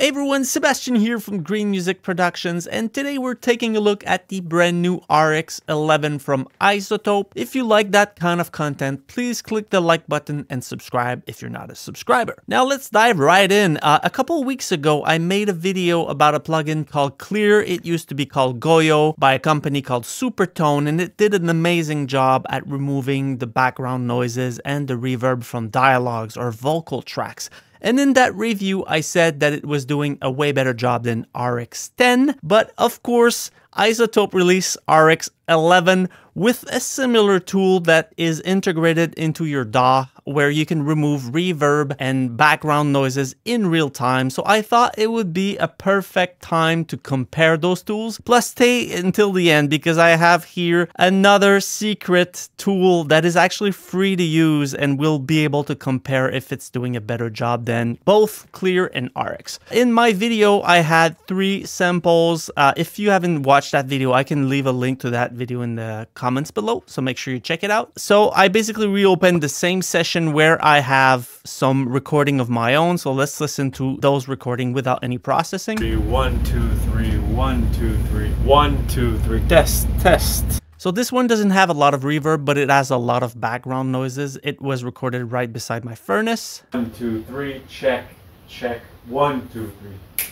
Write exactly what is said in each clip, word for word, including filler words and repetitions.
Hey everyone, Sebastian here from Green Music Productions, and today we're taking a look at the brand new R X eleven from iZotope. If you like that kind of content, please click the like button and subscribe if you're not a subscriber. Now let's dive right in. Uh, a couple weeks ago, I made a video about a plugin called Clear. It used to be called Goyo by a company called Supertone, and it did an amazing job at removing the background noises and the reverb from dialogues or vocal tracks. And in that review, I said that it was doing a way better job than R X ten, but of course, iZotope released R X eleven with a similar tool that is integrated into your D A W, where you can remove reverb and background noises in real time. So I thought it would be a perfect time to compare those tools. Plus, stay until the end because I have here another secret tool that is actually free to use and we'll be able to compare if it's doing a better job than both Clear and R X. In my video, I had three samples. Uh, if you haven't watched that video, I can leave a link to that video in the comments below, so make sure you check it out. So I basically reopened the same session where I have some recording of my own. So let's listen to those recording without any processing. One, two, three, one, two, three, one, two, three, test, test. So this one doesn't have a lot of reverb, but it has a lot of background noises. It was recorded right beside my furnace. One, two, three, check, check, one, two, three.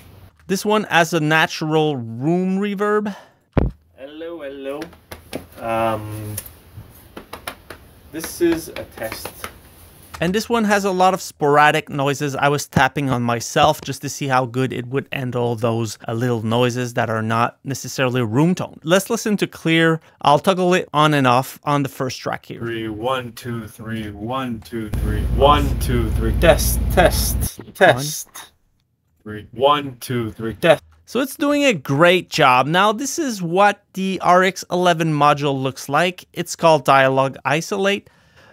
This one has a natural room reverb. Hello, hello. Um, this is a test. And this one has a lot of sporadic noises. I was tapping on myself just to see how good it would handle those uh, little noises that are not necessarily room tone. Let's listen to Clear. I'll toggle it on and off on the first track here. Three, one, two, three, one, two, three, one, two, three, test, test, test. One. Three, one, two, three, test. So it's doing a great job. Now, this is what the R X eleven module looks like. It's called Dialog Isolate.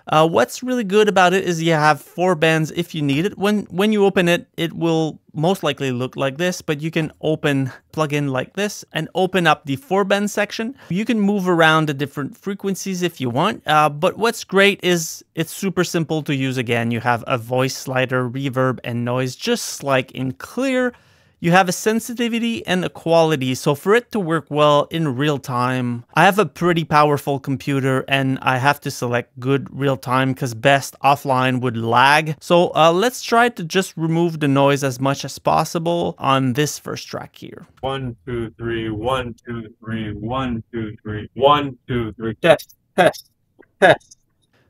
Uh, what's really good about it is you have four bands if you need it. When when you open it, it will most likely look like this, but you can open plugin like this and open up the four band section. You can move around the different frequencies if you want, uh, but what's great is it's super simple to use again. You have a voice slider, reverb, and noise, just like in Clear. You have a sensitivity and a quality, so for it to work well in real time, I have a pretty powerful computer and I have to select good real time because best offline would lag. So uh, let's try to just remove the noise as much as possible on this first track here. One, two, three, one, two, three, one, two, three, one, two, three, test, test, test.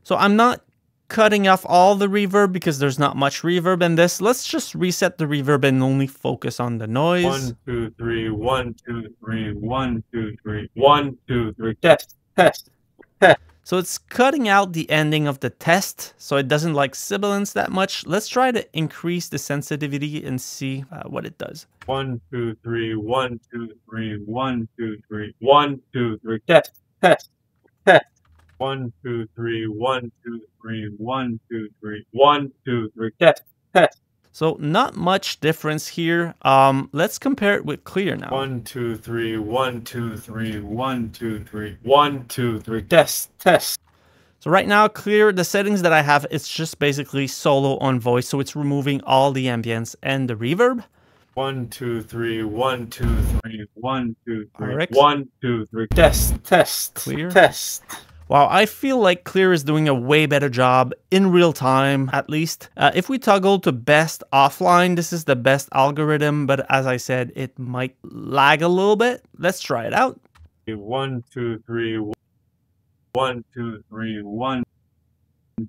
So I'm not cutting off all the reverb because there's not much reverb in this. Let's just reset the reverb and only focus on the noise. One, two, three, one, two, three, one, two, three, one, two, three, test, test, test. So it's cutting out the ending of the test, so it doesn't like sibilance that much. Let's try to increase the sensitivity and see uh, what it does. One, two, three, one, two, three, one, two, three, one, two, three, test, test, test. One, two, three, one, two, three, one, two, three, one, two, three, test, test. So not much difference here. Um, let's compare it with Clear now. One, two, three, one, two, three, one, two, three, one, two, three, test, test. So right now, Clear, the settings that I have, it's just basically solo on voice. So it's removing all the ambience and the reverb. One, two, three, one, two, three, one, two, three, R X. One, two, three, test, test, Clear, test. Wow, I feel like Clear is doing a way better job in real time, at least. Uh, if we toggle to best offline, this is the best algorithm, but as I said, it might lag a little bit. Let's try it out. One, two, three, one, two, three, one,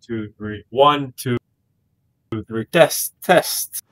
two, three, one, two, three, test, test.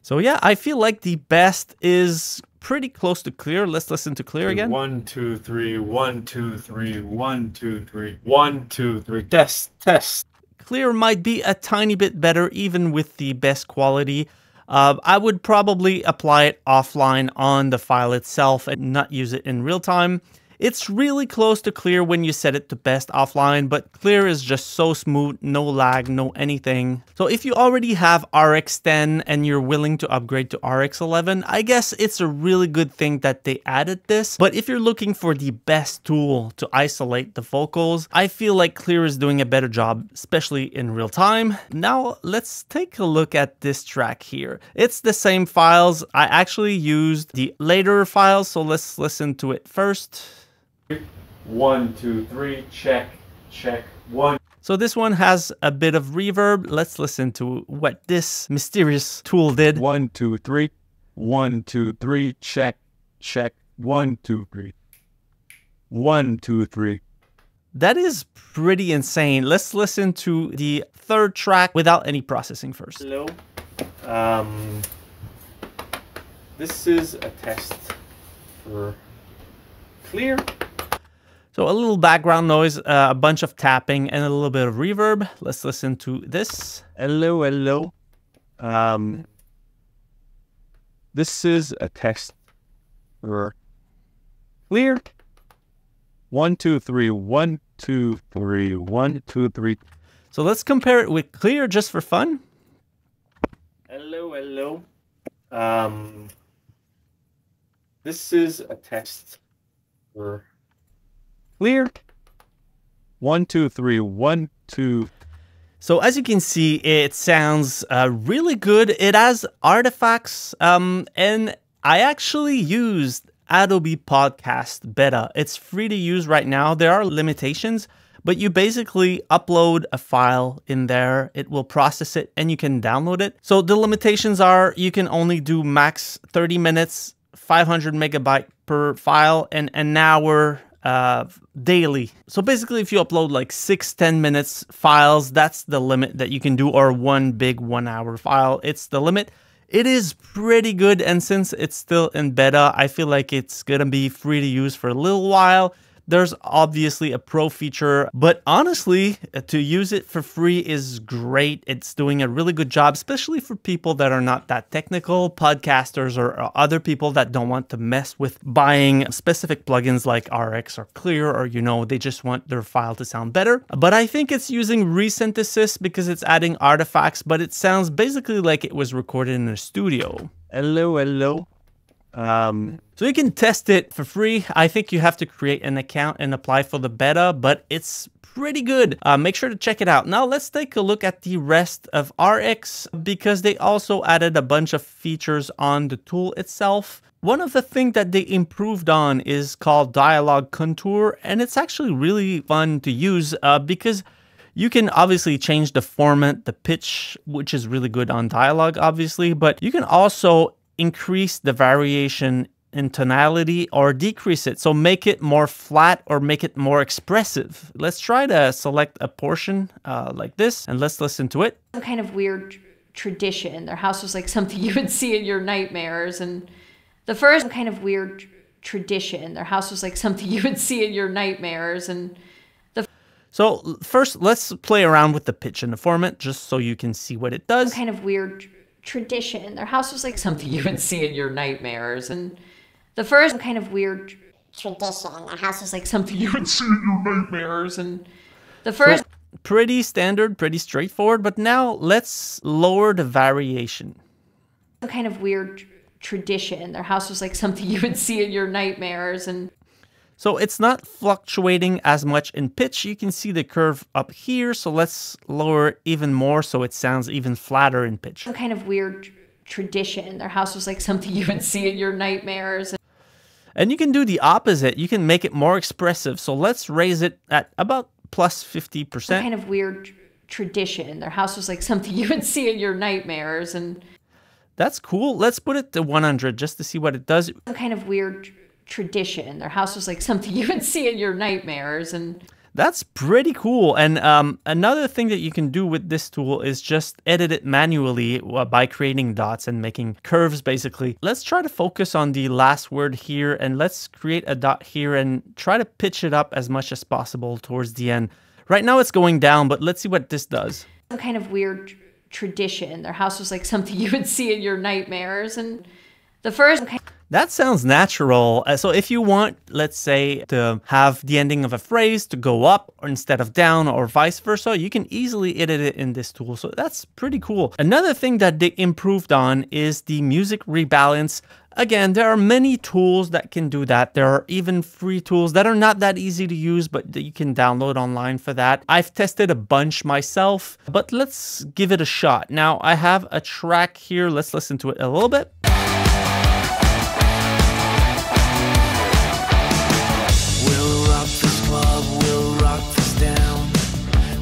So yeah, I feel like the best is pretty close to Clear. Let's listen to Clear again. One, two, three, one, two, three, one, two, three, one, two, three, test, test. Clear might be a tiny bit better even with the best quality. Uh, I would probably apply it offline on the file itself and not use it in real time. It's really close to clear when you set it to best offline, but clear is just so smooth, no lag, no anything. So if you already have R X ten and you're willing to upgrade to R X eleven, I guess it's a really good thing that they added this. But if you're looking for the best tool to isolate the vocals, I feel like clear is doing a better job, especially in real time. Now let's take a look at this track here. It's the same files. I actually used the later files, so let's listen to it first. One, two, three, check, check, one. So this one has a bit of reverb. Let's listen to what this mysterious tool did. One, two, three, one, two, three, check, check, one, two, three, one, two, three. That is pretty insane. Let's listen to the third track without any processing first. Hello. Um, this is a test for clear. So a little background noise, uh, a bunch of tapping, and a little bit of reverb. Let's listen to this. Hello, hello. Um, this is a test for clear. One, two, three, one, two, three, one, two, three. So let's compare it with clear just for fun. Hello, hello. Um, this is a test for clear. One, two, three, one, two. So as you can see, it sounds uh, really good. It has artifacts, um, and I actually used Adobe Podcast Beta. It's free to use right now. There are limitations, but you basically upload a file in there. It will process it and you can download it. So the limitations are you can only do max thirty minutes, five hundred megabyte per file, and an hour uh, daily. So basically if you upload like six, ten minutes files, that's the limit that you can do, or one big one hour file. It's the limit. It is pretty good, and since it's still in beta, I feel like it's gonna be free to use for a little while. There's obviously a pro feature, but honestly, to use it for free is great. It's doing a really good job, especially for people that are not that technical, podcasters or other people that don't want to mess with buying specific plugins like R X or Clear, or, you know, they just want their file to sound better. But I think it's using resynthesis because it's adding artifacts, but it sounds basically like it was recorded in a studio. Hello, hello. Um, so you can test it for free. I think you have to create an account and apply for the beta, but it's pretty good. Uh, make sure to check it out. Now let's take a look at the rest of R X, because they also added a bunch of features on the tool itself. One of the things that they improved on is called Dialog Contour, and it's actually really fun to use uh, because you can obviously change the format, the pitch, which is really good on Dialog, obviously, but you can also increase the variation in tonality or decrease it. So make it more flat or make it more expressive. Let's try to select a portion uh, like this, and let's listen to it. Some kind of weird tradition. Their house was like something you would see in your nightmares. And the first some kind of weird tradition. Their house was like something you would see in your nightmares. And the so first, let's play around with the pitch and the format just so you can see what it does. Some kind of weird tradition. Their house was like something you would see in your nightmares. And the first some kind of weird tradition. Their house was like something you would see in your nightmares. And the first so, pretty standard, pretty straightforward. But now let's lower the variation. Some kind of weird tradition. Their house was like something you would see in your nightmares. And so it's not fluctuating as much in pitch. You can see the curve up here. So let's lower it even more so it sounds even flatter in pitch. Some kind of weird tradition. Their house was like something you would see in your nightmares. And you can do the opposite. You can make it more expressive. So let's raise it at about plus fifty percent. Some kind of weird tradition. Their house was like something you would see in your nightmares. And that's cool. Let's put it to one hundred just to see what it does. Some kind of weird tradition. Their house was like something you would see in your nightmares. And that's pretty cool. And um, another thing that you can do with this tool is just edit it manually by creating dots and making curves, basically. Let's try to focus on the last word here, and let's create a dot here and try to pitch it up as much as possible towards the end. Right now it's going down, but let's see what this does. Some kind of weird tradition. Their house was like something you would see in your nightmares. And the first... That sounds natural. So if you want, let's say, to have the ending of a phrase to go up instead of down or vice versa, you can easily edit it in this tool. So that's pretty cool. Another thing that they improved on is the music rebalance. Again, there are many tools that can do that. There are even free tools that are not that easy to use, but that you can download online for that. I've tested a bunch myself, but let's give it a shot. Now I have a track here. Let's listen to it a little bit. We'll rock this club, we'll rock this down.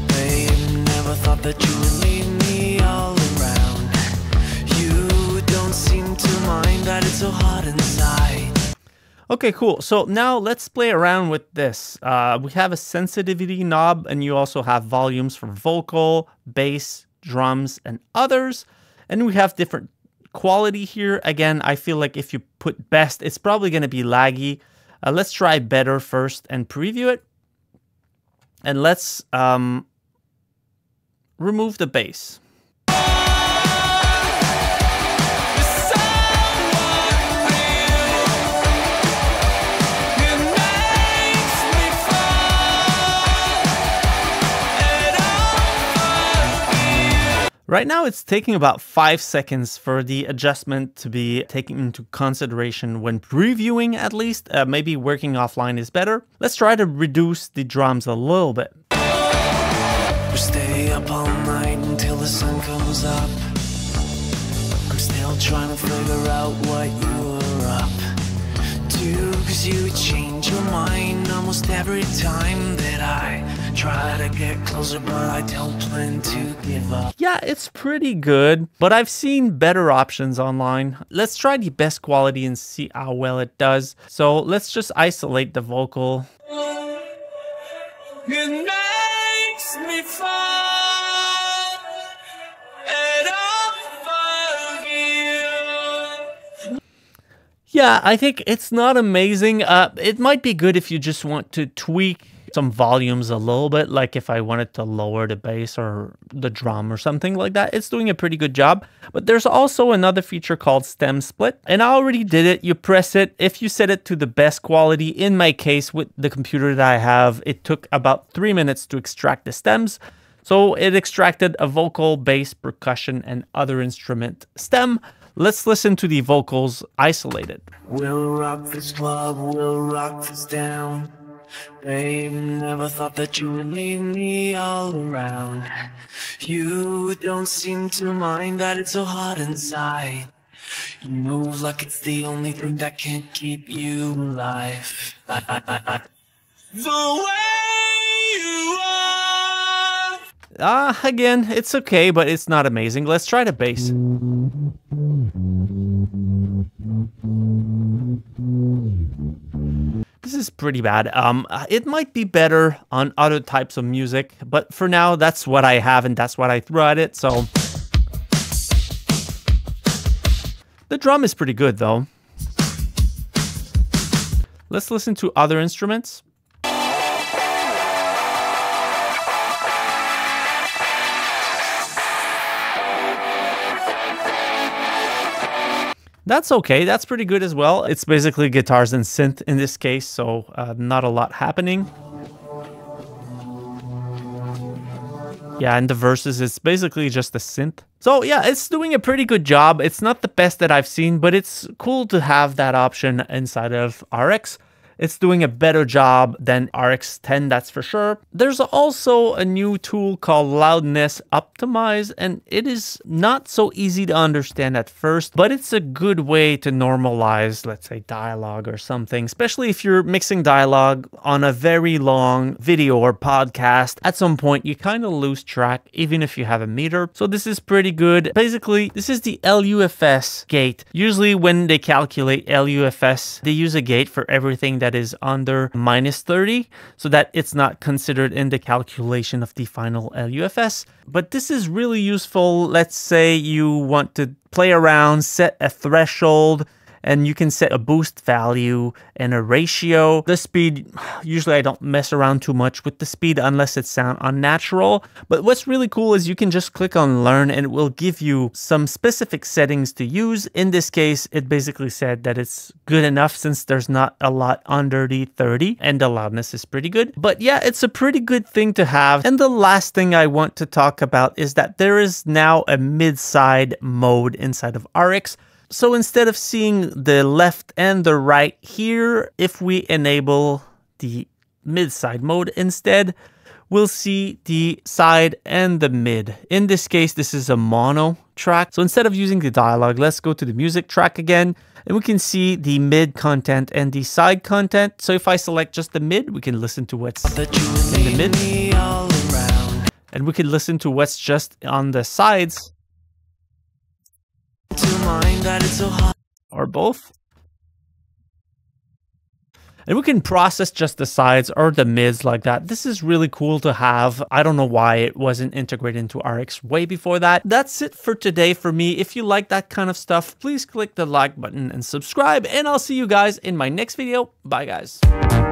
Babe, never thought that you would leave me all around. You don't seem to mind that it's so hot inside. Okay, cool. So now let's play around with this. Uh, we have a sensitivity knob, and you also have volumes for vocal, bass, drums, and others. And we have different quality here. Again, I feel like if you put best, it's probably going to be laggy. Uh, let's try better first and preview it. And let's um, remove the bass. Right now, it's taking about five seconds for the adjustment to be taken into consideration when previewing, at least. Uh, maybe working offline is better. Let's try to reduce the drums a little bit. We stay up all night until the sun comes up. I'm still trying to figure out what you were up to, cause you change your mind almost every time that I try to get closer, but I don't plan to give up. Yeah, it's pretty good, but I've seen better options online. Let's try the best quality and see how well it does. So let's just isolate the vocal. It makes me fall, and I'll forgive. Yeah, I think it's not amazing. Uh, it might be good if you just want to tweak some volumes a little bit, like if I wanted to lower the bass or the drum or something like that. It's doing a pretty good job, but there's also another feature called stem split, and I already did it. You press it. If you set it to the best quality, in my case with the computer that I have, it took about three minutes to extract the stems. So it extracted a vocal, bass, percussion, and other instrument stem. Let's listen to the vocals isolated. We'll rock this club, we'll rock this down. Babe, never thought that you would leave me all around. You don't seem to mind that it's so hot inside. You move like it's the only thing that can keep you alive. The way you are. Ah, again, it's okay, but it's not amazing. Let's try the bass. This is pretty bad. Um, it might be better on other types of music, but for now, that's what I have and that's what I threw at it, so. The drum is pretty good, though. Let's listen to other instruments. That's okay, that's pretty good as well. It's basically guitars and synth in this case, so uh, not a lot happening. Yeah, and the verses, it's basically just a synth. So yeah, it's doing a pretty good job. It's not the best that I've seen, but it's cool to have that option inside of R X. It's doing a better job than R X ten, that's for sure. There's also a new tool called Loudness Optimize, and it is not so easy to understand at first, but it's a good way to normalize, let's say, dialogue or something, especially if you're mixing dialogue on a very long video or podcast. At some point, you kind of lose track, even if you have a meter. So this is pretty good. Basically, this is the L U F S gate. Usually when they calculate L U F S, they use a gate for everything that that is under minus thirty, so that it's not considered in the calculation of the final L U F S. But this is really useful. Let's say you want to play around, set a threshold, and you can set a boost value and a ratio. The speed, usually I don't mess around too much with the speed unless it sounds unnatural. But what's really cool is you can just click on learn and it will give you some specific settings to use. In this case, it basically said that it's good enough since there's not a lot under the thirty and the loudness is pretty good. But yeah, it's a pretty good thing to have. And the last thing I want to talk about is that there is now a mid-side mode inside of R X. So instead of seeing the left and the right here, if we enable the mid-side mode instead, we'll see the side and the mid. In this case, this is a mono track. So instead of using the dialogue, let's go to the music track again, and we can see the mid content and the side content. So if I select just the mid, we can listen to what's in the mid, and we can listen to what's just on the sides, or both. And we can process just the sides or the mids like that. This is really cool to have. I don't know why it wasn't integrated into R X way before that. That's it for today for me. If you like that kind of stuff, please click the like button and subscribe. And I'll see you guys in my next video. Bye, guys.